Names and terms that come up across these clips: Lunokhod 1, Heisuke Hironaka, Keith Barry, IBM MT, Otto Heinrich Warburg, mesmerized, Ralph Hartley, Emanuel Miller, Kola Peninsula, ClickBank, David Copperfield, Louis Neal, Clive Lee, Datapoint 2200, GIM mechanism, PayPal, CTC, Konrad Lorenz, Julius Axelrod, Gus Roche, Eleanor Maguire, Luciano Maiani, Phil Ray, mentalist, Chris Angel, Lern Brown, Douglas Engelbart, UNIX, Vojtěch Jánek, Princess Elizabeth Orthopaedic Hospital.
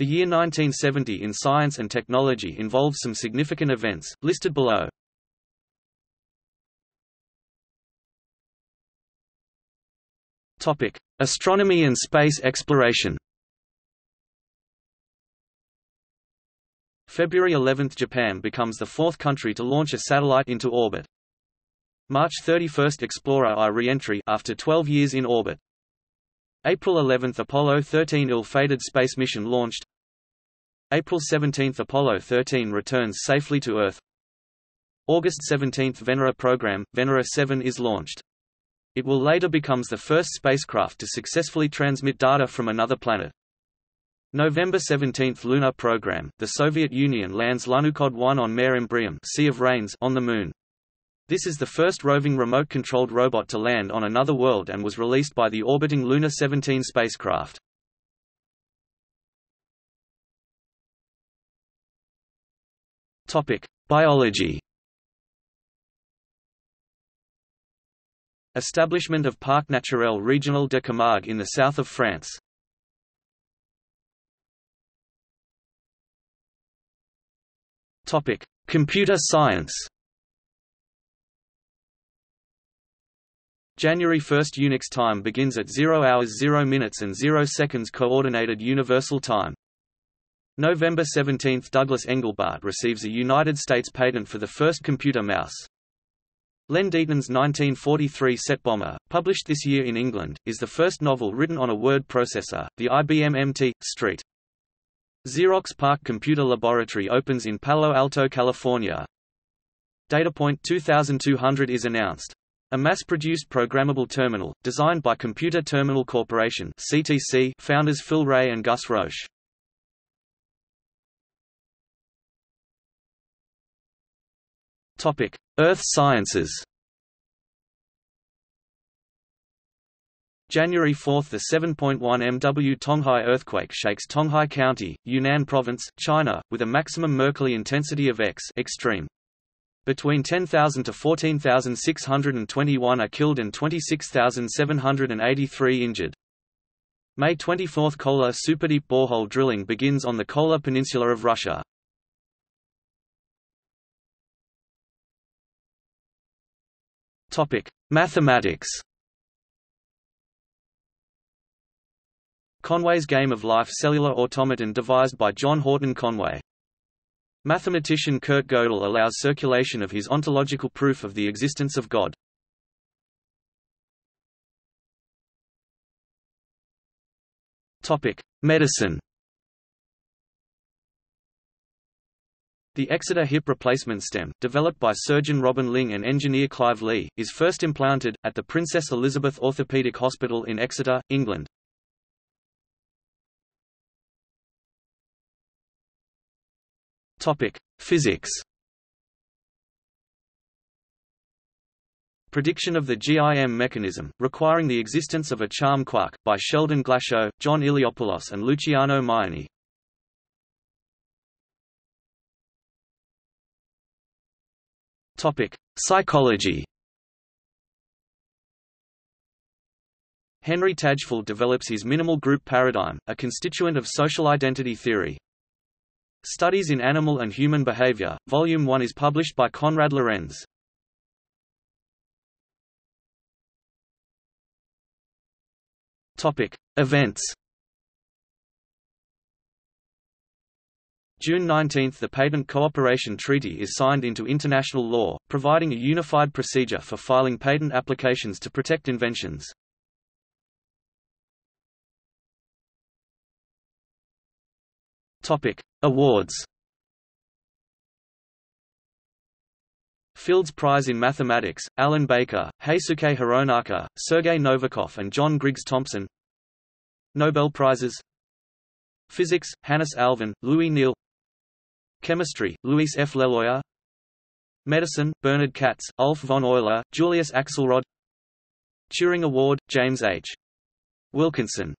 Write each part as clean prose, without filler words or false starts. The year 1970 in science and technology involves some significant events, listed below. Astronomy and space exploration. February 11, Japan becomes the fourth country to launch a satellite into orbit. March 31, Explorer I re-entry after 12 years in orbit. April 11, Apollo 13 ill-fated space mission launched. April 17, Apollo 13 returns safely to Earth. August 17, Venera program, Venera 7 is launched. It will later becomes the first spacecraft to successfully transmit data from another planet. November 17, Lunar program, the Soviet Union lands Lunokhod 1 on Mare Imbrium, Sea of Rains, on the Moon. This is the first roving remote-controlled robot to land on another world and was released by the orbiting Luna 17 spacecraft. Topic: Biology. Establishment of Parc Naturel Régional de Camargue in the south of France. Topic: Computer science. January 1, UNIX time begins at 0 hours 0 minutes and 0 seconds Coordinated Universal Time. November 17, Douglas Engelbart receives a United States patent for the first computer mouse. Len Deaton's 1943 Set Bomber, published this year in England, is the first novel written on a word processor, the IBM MT, St. Xerox Park Computer Laboratory opens in Palo Alto, California. Datapoint 2200 is announced. A mass-produced programmable terminal, designed by Computer Terminal Corporation (CTC) founders Phil Ray and Gus Roche. Earth sciences. January 4, the 7.1 MW Tonghai earthquake shakes Tonghai County, Yunnan Province, China, with a maximum Mercalli intensity of X extreme. Between 10,000 to 14,621 are killed and 26,783 injured. May 24, Kola Superdeep borehole drilling begins on the Kola Peninsula of Russia. Topic: Mathematics. Conway's Game of Life cellular automaton devised by John Horton Conway. Mathematician Kurt Gödel allows circulation of his ontological proof of the existence of God. Topic: Medicine. The Exeter hip replacement stem, developed by surgeon Robin Ling and engineer Clive Lee, is first implanted, at the Princess Elizabeth Orthopaedic Hospital in Exeter, England. Physics. Prediction of the GIM mechanism, requiring the existence of a charm quark, by Sheldon Glashow, John Iliopoulos and Luciano Maiani. Psychology. Henry Tajfel develops his minimal group paradigm, a constituent of social identity theory. Studies in Animal and Human Behavior, Volume 1 is published by Konrad Lorenz. Events. June 19, the Patent Cooperation Treaty is signed into international law, providing a unified procedure for filing patent applications to protect inventions. Topic: Awards. Fields Prize in Mathematics, Alan Baker, Heisuke Hironaka, Sergei Novikov and John Griggs Thompson. Nobel Prizes. Physics, Hannes Alvin, Louis Neal. Chemistry, Luis F. Leloyer. Medicine, Bernard Katz, Ulf von Euler, Julius Axelrod. Turing Award, James H. Wilkinson.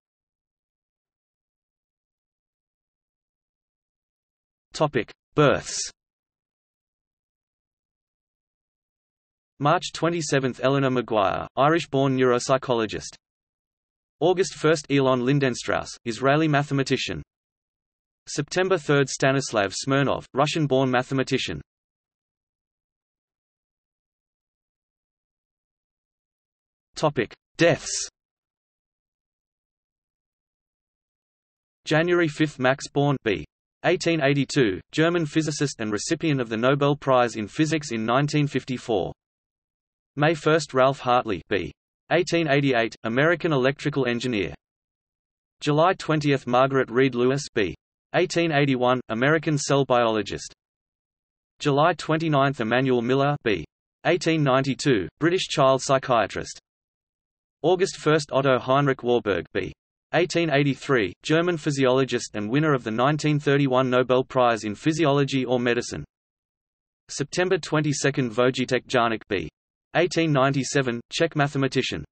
Topic: Births. March 27, Eleanor Maguire, Irish-born neuropsychologist. August 1, Elon Lindenstrauss, Israeli mathematician. September 3, Stanislav Smirnov, Russian-born mathematician. Topic: Deaths. January 5, Max Born, b. 1882, German physicist and recipient of the Nobel Prize in Physics in 1954. May 1, Ralph Hartley, b. 1888, American electrical engineer. July 20, Margaret Reed Lewis, b. 1881, American cell biologist. July 29, Emanuel Miller, b. 1892, British child psychiatrist. August 1, Otto Heinrich Warburg, b. 1883, German physiologist and winner of the 1931 Nobel Prize in Physiology or Medicine. September 22, Vojtěch Jánek, b. 1897, Czech mathematician.